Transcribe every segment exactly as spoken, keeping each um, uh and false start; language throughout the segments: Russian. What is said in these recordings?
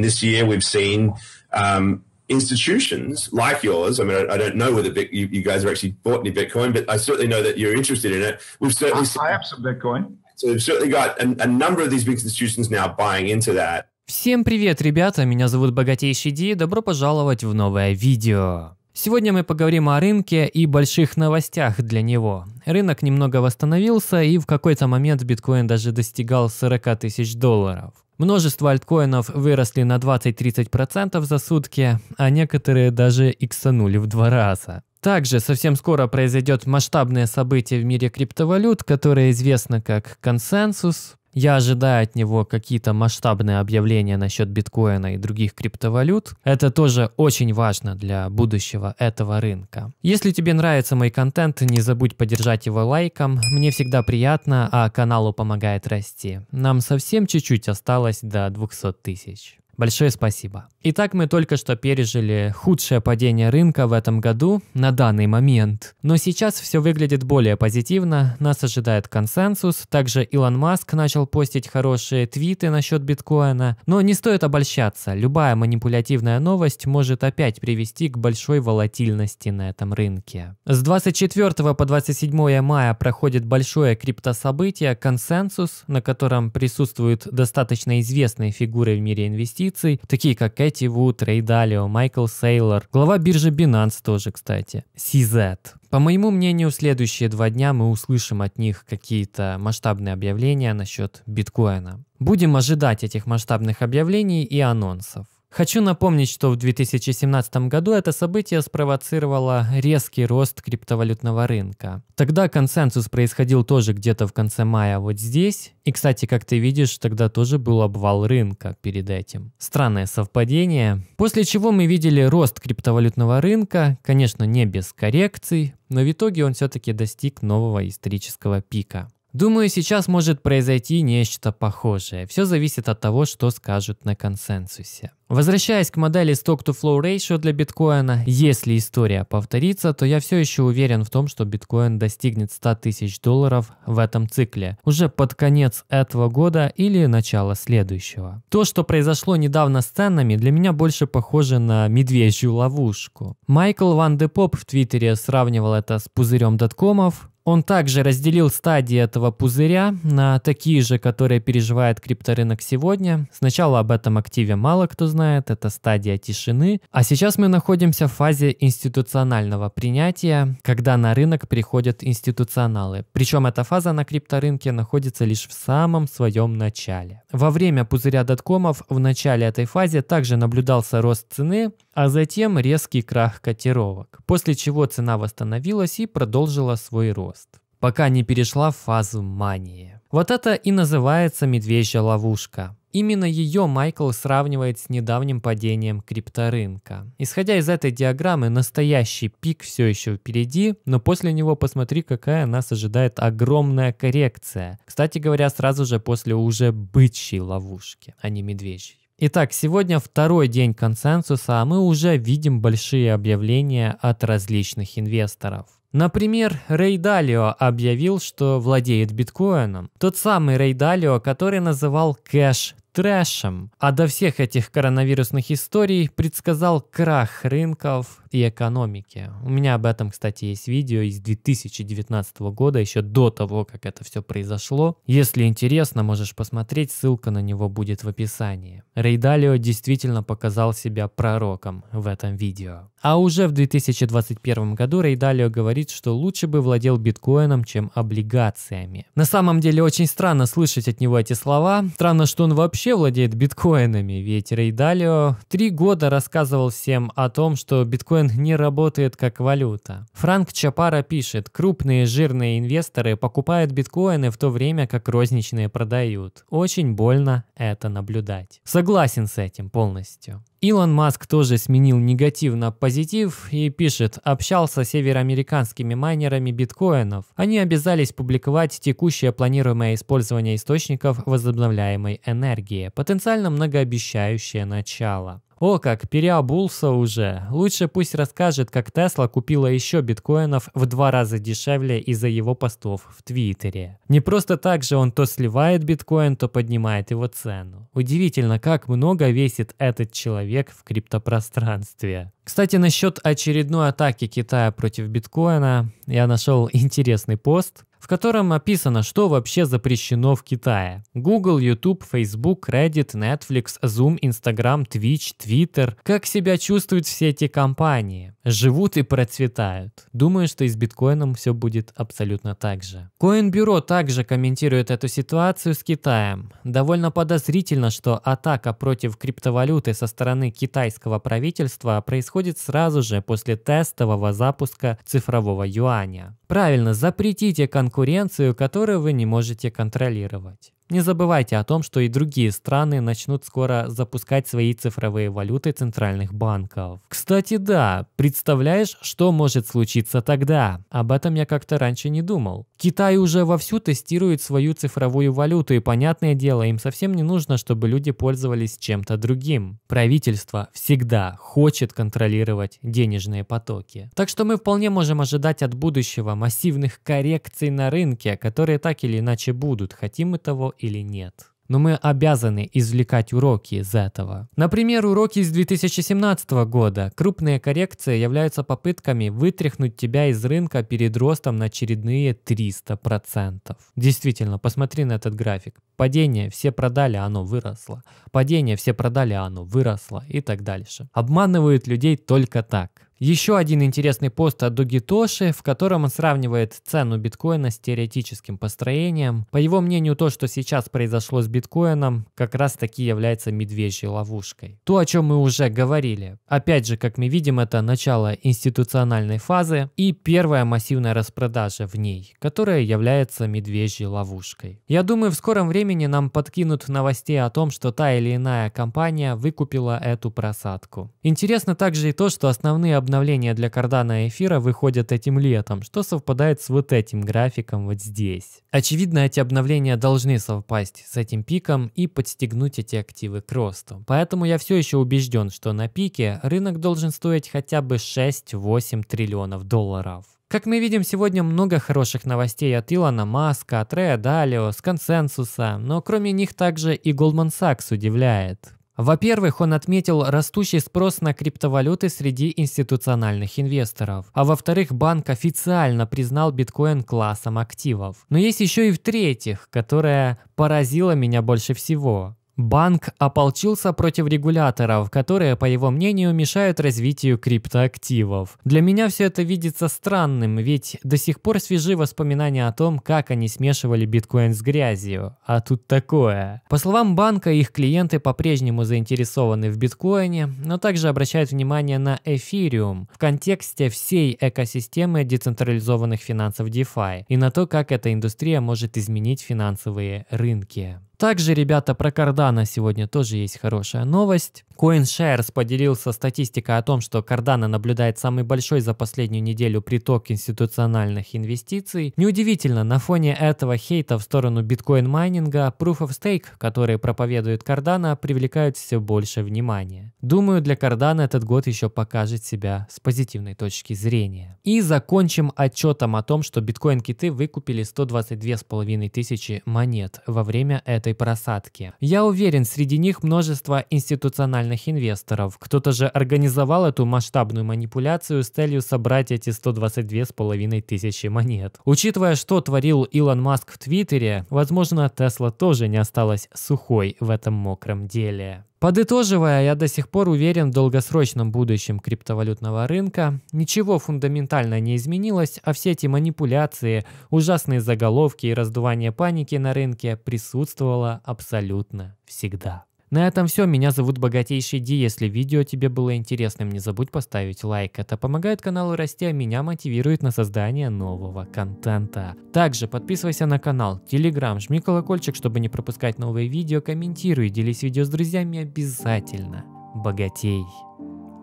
This year, we've seen um, institutions like yours. I mean, I, I don't know whether Bit, you, you guys have actually bought any Bitcoin, but I certainly know that you're interested in it. We've certainly I, seen, I have some Bitcoin. So we've certainly got a, a number of these big institutions now buying into that. Всем привет, ребята! Меня зовут Богатейший Ди. Добро пожаловать в новое видео. Сегодня мы поговорим о рынке и больших новостях для него. Рынок немного восстановился, и в какой-то момент биткоин даже достигал сорока тысяч долларов. Множество альткоинов выросли на двадцать-тридцать процентов за сутки, а некоторые даже иксанули в два раза. Также совсем скоро произойдет масштабное событие в мире криптовалют, которое известно как консенсус. Я ожидаю от него какие-то масштабные объявления насчет биткоина и других криптовалют. Это тоже очень важно для будущего этого рынка. Если тебе нравится мой контент, не забудь поддержать его лайком. Мне всегда приятно, а каналу помогает расти. Нам совсем чуть-чуть осталось до двухсот тысяч. Большое спасибо. Итак, мы только что пережили худшее падение рынка в этом году на данный момент. Но сейчас все выглядит более позитивно, нас ожидает консенсус. Также Илон Маск начал постить хорошие твиты насчет биткоина. Но не стоит обольщаться, любая манипулятивная новость может опять привести к большой волатильности на этом рынке. С двадцать четвёртого по двадцать седьмое мая проходит большое криптособытие «Консенсус», на котором присутствуют достаточно известные фигуры в мире инвестиций, такие как Кэти Вуд, Рэй Далио, Майкл Сейлор, глава биржи Binance тоже, кстати, си зет. По моему мнению, в следующие два дня мы услышим от них какие-то масштабные объявления насчет биткоина. Будем ожидать этих масштабных объявлений и анонсов. Хочу напомнить, что в две тысячи семнадцатом году это событие спровоцировало резкий рост криптовалютного рынка. Тогда консенсус происходил тоже где-то в конце мая вот здесь. И, кстати, как ты видишь, тогда тоже был обвал рынка перед этим. Странное совпадение. После чего мы видели рост криптовалютного рынка, конечно, не без коррекций, но в итоге он все-таки достиг нового исторического пика. Думаю, сейчас может произойти нечто похожее. Все зависит от того, что скажут на консенсусе. Возвращаясь к модели Stock-to-Flow Ratio для биткоина, если история повторится, то я все еще уверен в том, что биткоин достигнет ста тысяч долларов в этом цикле, уже под конец этого года или начало следующего. То, что произошло недавно с ценами, для меня больше похоже на медвежью ловушку. Майкл Ван де Поп в Твиттере сравнивал это с пузырем доткомов. Он также разделил стадии этого пузыря на такие же, которые переживает крипторынок сегодня. Сначала об этом активе мало кто знает, это стадия тишины. А сейчас мы находимся в фазе институционального принятия, когда на рынок приходят институционалы. Причем эта фаза на крипторынке находится лишь в самом своем начале. Во время пузыря доткомов в начале этой фазы также наблюдался рост цены, а затем резкий крах котировок, после чего цена восстановилась и продолжила свой рост, пока не перешла в фазу мании. Вот это и называется медвежья ловушка. Именно ее Майкл сравнивает с недавним падением крипторынка. Исходя из этой диаграммы, настоящий пик все еще впереди, но после него посмотри, какая нас ожидает огромная коррекция. Кстати говоря, сразу же после уже бычьей ловушки, а не медвежьей. Итак, сегодня второй день консенсуса, а мы уже видим большие объявления от различных инвесторов. Например, Рэй Далио объявил, что владеет биткоином. Тот самый Рэй Далио, который называл кэш трэшем, а до всех этих коронавирусных историй предсказал крах рынков и экономики. У меня об этом, кстати, есть видео из две тысячи девятнадцатого года, еще до того, как это все произошло. Если интересно, можешь посмотреть, ссылка на него будет в описании. Рэй Далио действительно показал себя пророком в этом видео. А уже в две тысячи двадцать первом году Рэй Далио говорит, что лучше бы владел биткоином, чем облигациями. На самом деле очень странно слышать от него эти слова. Странно, что он вообще владеет биткоинами, ведь Рэй Далио три года рассказывал всем о том, что биткоин не работает как валюта. Франк Чапара пишет: крупные жирные инвесторы покупают биткоины в то время, как розничные продают. Очень больно это наблюдать. Согласен с этим полностью. Илон Маск тоже сменил негатив на позитив и пишет: общался с североамериканскими майнерами биткоинов. Они обязались публиковать текущее планируемое использование источников возобновляемой энергии, потенциально многообещающее начало. О, как переобулся уже. Лучше пусть расскажет, как Тесла купила еще биткоинов в два раза дешевле из-за его постов в Твиттере. Не просто так же он то сливает биткоин, то поднимает его цену. Удивительно, как много весит этот человек в криптопространстве. Кстати, насчет очередной атаки Китая против биткоина, я нашел интересный пост, в котором описано, что вообще запрещено в Китае. Google, YouTube, Facebook, Reddit, Netflix, Zoom, Instagram, Twitch, Twitter. Как себя чувствуют все эти компании? Живут и процветают. Думаю, что и с биткоином все будет абсолютно так же. Coin Bureau также комментирует эту ситуацию с Китаем. Довольно подозрительно, что атака против криптовалюты со стороны китайского правительства происходит сразу же после тестового запуска цифрового юаня. Правильно, запретите конкуренцию, которую вы не можете контролировать. Не забывайте о том, что и другие страны начнут скоро запускать свои цифровые валюты центральных банков. Кстати, да, представляешь, что может случиться тогда? Об этом я как-то раньше не думал. Китай уже вовсю тестирует свою цифровую валюту, и, понятное дело, им совсем не нужно, чтобы люди пользовались чем-то другим. Правительство всегда хочет контролировать денежные потоки. Так что мы вполне можем ожидать от будущего массивных коррекций на рынке, которые так или иначе будут, хотим мы того или нет. Но мы обязаны извлекать уроки из этого. Например, уроки из две тысячи семнадцатого года. Крупные коррекции являются попытками вытряхнуть тебя из рынка перед ростом на очередные триста процентов. Действительно, посмотри на этот график. Падение, все продали, оно выросло. Падение, все продали, оно выросло. И так дальше. Обманывают людей только так. Еще один интересный пост от Дугитоши, в котором он сравнивает цену биткоина с теоретическим построением. По его мнению, то, что сейчас произошло с биткоином, как раз таки является медвежьей ловушкой. То, о чем мы уже говорили. Опять же, как мы видим, это начало институциональной фазы и первая массивная распродажа в ней, которая является медвежьей ловушкой. Я думаю, в скором времени нам подкинут новостей о том, что та или иная компания выкупила эту просадку. Интересно также и то, что основные обнаружения Обновления для кардана и эфира выходят этим летом, что совпадает с вот этим графиком вот здесь. Очевидно, эти обновления должны совпасть с этим пиком и подстегнуть эти активы к росту. Поэтому я все еще убежден, что на пике рынок должен стоить хотя бы шесть-восемь триллионов долларов. Как мы видим, сегодня много хороших новостей от Илона Маска, от Рэя Далио, с консенсуса, но кроме них также и Goldman Sachs удивляет. Во-первых, он отметил растущий спрос на криптовалюты среди институциональных инвесторов. А во-вторых, банк официально признал биткоин классом активов. Но есть еще и в-третьих, которая поразила меня больше всего. Банк ополчился против регуляторов, которые, по его мнению, мешают развитию криптоактивов. Для меня все это видится странным, ведь до сих пор свежи воспоминания о том, как они смешивали биткоин с грязью. А тут такое. По словам банка, их клиенты по-прежнему заинтересованы в биткоине, но также обращают внимание на эфириум в контексте всей экосистемы децентрализованных финансов DeFi и на то, как эта индустрия может изменить финансовые рынки. Также, ребята, про Кардана сегодня тоже есть хорошая новость. CoinShares поделился статистикой о том, что Кардана наблюдает самый большой за последнюю неделю приток институциональных инвестиций. Неудивительно, на фоне этого хейта в сторону биткоин-майнинга Proof of Stake, которые проповедует Кардана, привлекают все больше внимания. Думаю, для Кардана этот год еще покажет себя с позитивной точки зрения. И закончим отчетом о том, что биткоин-киты выкупили сто двадцать две с половиной тысячи монет во время этой просадки. Я уверен, среди них множество институциональных инвесторов. Кто-то же организовал эту масштабную манипуляцию с целью собрать эти сто двадцать две с половиной тысячи монет. Учитывая, что творил Илон Маск в Твиттере, возможно, Тесла тоже не осталась сухой в этом мокром деле. Подытоживая, я до сих пор уверен в долгосрочном будущем криптовалютного рынка. Ничего фундаментально не изменилось, а все эти манипуляции, ужасные заголовки и раздувание паники на рынке присутствовало абсолютно всегда. На этом все. Меня зовут Богатейший Ди. Если видео тебе было интересным, не забудь поставить лайк. Это помогает каналу расти, а меня мотивирует на создание нового контента. Также подписывайся на канал, Телеграм, жми колокольчик, чтобы не пропускать новые видео, комментируй, делись видео с друзьями обязательно. Богатей.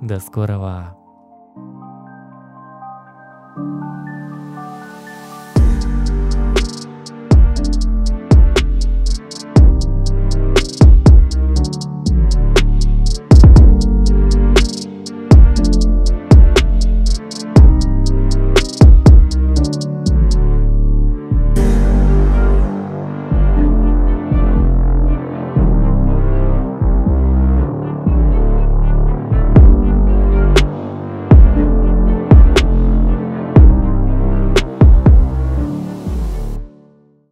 До скорого.